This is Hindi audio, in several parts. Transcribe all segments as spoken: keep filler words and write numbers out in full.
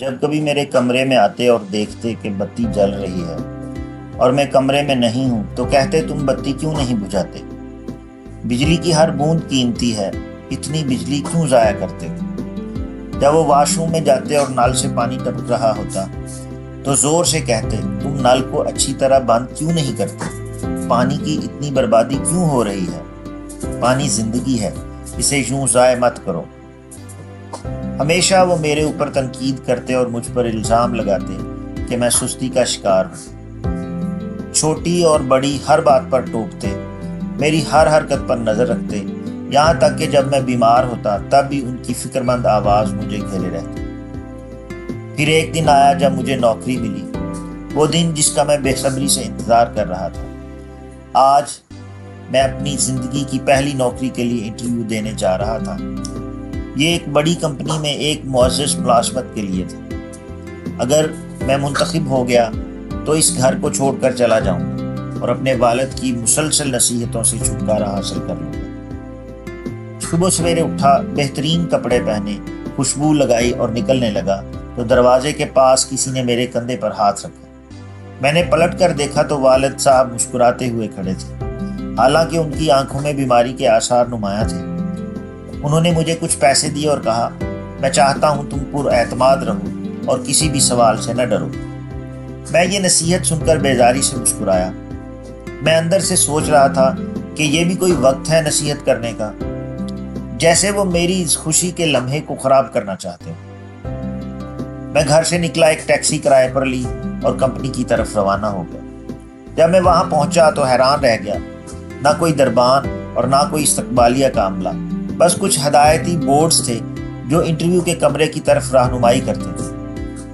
जब कभी मेरे कमरे में आते और देखते कि बत्ती जल रही है और मैं कमरे में नहीं हूँ तो कहते तुम बत्ती क्यों नहीं बुझाते। बिजली की हर बूंद कीमती है, इतनी बिजली क्यों ज़ाया करते। जब वो वॉशरूम में जाते और नल से पानी टपक रहा होता तो जोर से कहते तुम नल को अच्छी तरह बंद क्यों नहीं करते, पानी की इतनी बर्बादी क्यों हो रही है, पानी जिंदगी है, इसे यूं ज़ाया मत करो। हमेशा वो मेरे ऊपर तनकीद करते और मुझ पर इल्ज़ाम लगाते कि मैं सुस्ती का शिकार हूँ। छोटी और बड़ी हर बात पर टोकते, मेरी हर हरकत पर नज़र रखते, यहाँ तक कि जब मैं बीमार होता तब भी उनकी फिक्रमंद आवाज़ मुझे घेरे रहती। फिर एक दिन आया जब मुझे नौकरी मिली, वो दिन जिसका मैं बेसब्री से इंतज़ार कर रहा था। आज मैं अपनी ज़िंदगी की पहली नौकरी के लिए इंटरव्यू देने जा रहा था। ये एक बड़ी कंपनी में एक मुअज़्ज़ज़ मुलाज़मत के लिए था। अगर मैं मुंतखब हो गया तो इस घर को छोड़ कर चला जाऊँगा और अपने वालिद की मुसलसल नसीहतों से छुटकारा हासिल कर लूँगा। सुबह सवेरे उठा, बेहतरीन कपड़े पहने, खुशबू लगाई और निकलने लगा तो दरवाजे के पास किसी ने मेरे कंधे पर हाथ रखा। मैंने पलट कर देखा तो वालिद साहब मुस्कुराते हुए खड़े थे, हालांकि उनकी आंखों में बीमारी के आसार नुमाया थे। उन्होंने मुझे कुछ पैसे दिए और कहा, मैं चाहता हूँ तुम पुरएतमाद रहो और किसी भी सवाल से न डरो। मैं ये नसीहत सुनकर बेजारी से मुस्कुराया। मैं अंदर से सोच रहा था कि ये भी कोई वक्त है नसीहत करने का, जैसे वो मेरी इस खुशी के लम्हे को ख़राब करना चाहते हैं। मैं घर से निकला, एक टैक्सी किराए पर ली और कंपनी की तरफ रवाना हो गया। जब मैं वहाँ पहुँचा तो हैरान रह गया, ना कोई दरबान और ना कोई इस्तकबालिया का अमला, बस कुछ हदायती बोर्ड्स थे जो इंटरव्यू के कमरे की तरफ रहनुमाई करते थे।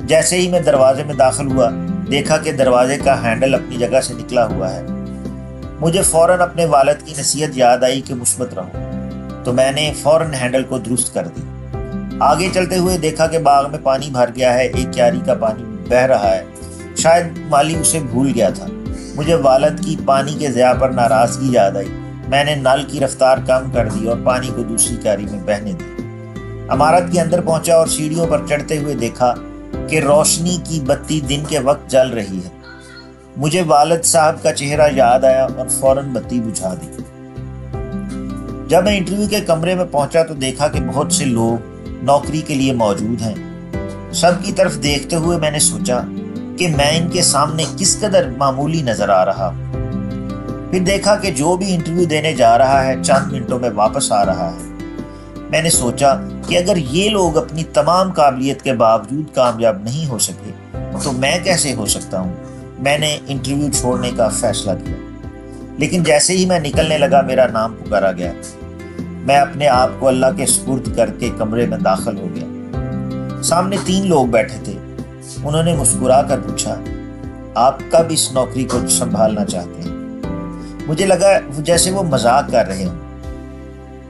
जैसे ही मैं दरवाजे में दाखिल हुआ, देखा कि दरवाजे का हैंडल अपनी जगह से निकला हुआ है। मुझे फ़ौरन अपने वालिद की नसीहत याद आई कि मुस्बत रहो, तो मैंने फ़ौरन हैंडल को दुरुस्त कर दी। आगे चलते हुए देखा कि बाग में पानी भर गया है, एक क्यारी का पानी बह रहा है। शायद माली उसे भूल गया था। मुझे वालद की पानी के ज़िया पर नाराज़गी याद आई। मैंने नल की रफ्तार कम कर दी और पानी को दूसरी क्यारी में बहने दी। इमारत के अंदर पहुंचा और सीढ़ियों पर चढ़ते हुए देखा कि रोशनी की बत्ती दिन के वक्त जल रही है। मुझे वालद साहब का चेहरा याद आया और फ़ौरन बत्ती बुझा दी। जब मैं इंटरव्यू के कमरे में पहुंचा तो देखा कि बहुत से लोग नौकरी के लिए मौजूद हैं। सबकी तरफ देखते हुए मैंने सोचा कि मैं इनके सामने किस कदर मामूली नज़र आ रहा। फिर देखा कि जो भी इंटरव्यू देने जा रहा है चंद मिनटों में वापस आ रहा है। मैंने सोचा कि अगर ये लोग अपनी तमाम काबिलियत के बावजूद कामयाब नहीं हो सके तो मैं कैसे हो सकता हूँ। मैंने इंटरव्यू छोड़ने का फैसला किया, लेकिन जैसे ही मैं निकलने लगा मेरा नाम पुकारा गया। मैं अपने आप को अल्लाह के सुपुर्द करके कमरे में दाखिल हो गया। सामने तीन लोग बैठे थे। उन्होंने मुस्कुरा कर पूछा, आप कब इस नौकरी को संभालना चाहते हैं। मुझे लगा जैसे वो मजाक कर रहे हैं।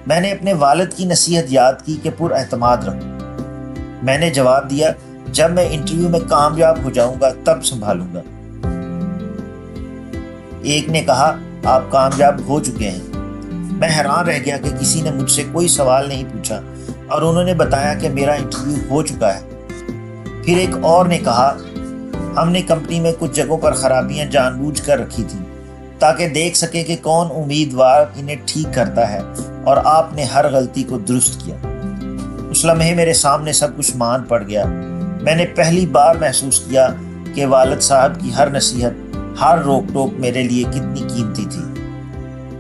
मैंने अपने वालिद की नसीहत याद की कि पुर एतमाद रहो। मैंने जवाब दिया, जब मैं इंटरव्यू में कामयाब हो जाऊंगा तब संभालूंगा। एक ने कहा, आप कामयाब हो चुके हैं। मैं हैरान रह गया कि किसी ने मुझसे कोई सवाल नहीं पूछा और उन्होंने बताया कि मेरा इंटरव्यू हो चुका है। फिर एक और ने कहा, हमने कंपनी में कुछ जगहों पर खराबियां जानबूझकर रखी थीं ताकि देख सके कि कौन उम्मीदवार इन्हें ठीक करता है, और आपने हर गलती को दुरुस्त किया। उस लम्हे मेरे सामने सब कुछ मान पड़ गया। मैंने पहली बार महसूस किया कि वालिद साहब की हर नसीहत, हर रोक टोक मेरे लिए कितनी कीमती थी।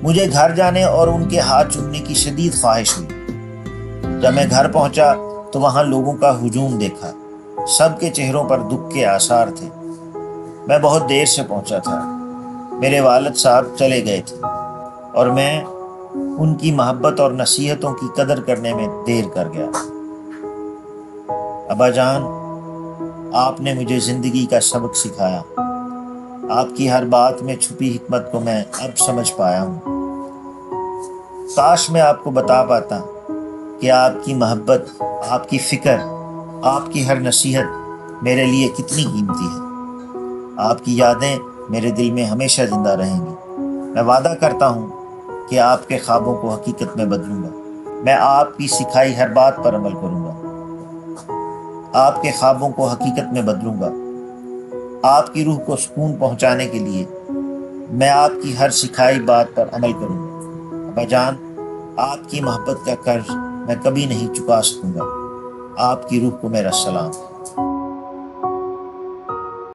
मुझे घर जाने और उनके हाथ चूमने की शदीद ख्वाहिश हुई। जब मैं घर पहुंचा तो वहां लोगों का हुजूम देखा। सबके चेहरों पर दुख के आसार थे। मैं बहुत देर से पहुंचा था। मेरे वालिद साहब चले गए थे और मैं उनकी मोहब्बत और नसीहतों की कदर करने में देर कर गया। अबा जान, आपने मुझे ज़िंदगी का सबक सिखाया। आपकी हर बात में छुपी हिकमत को मैं अब समझ पाया हूँ। काश मैं आपको बता पाता कि आपकी मोहब्बत, आपकी फ़िक्र, आपकी हर नसीहत मेरे लिए कितनी कीमती है। आपकी यादें मेरे दिल में हमेशा ज़िंदा रहेंगी। मैं वादा करता हूँ कि आपके ख्वाबों को हकीकत में बदलूँगा। मैं आपकी सिखाई हर बात पर अमल करूँगा। आपके ख्वाबों को हकीकत में बदलूंगा। आपकी रूह को सुकून पहुंचाने के लिए मैं आपकी हर सिखाई बात पर अमल करूंगा। अबा जान, आपकी मोहब्बत का कर्ज मैं कभी नहीं चुका सकूंगा। आपकी रूह को मेरा सलाम।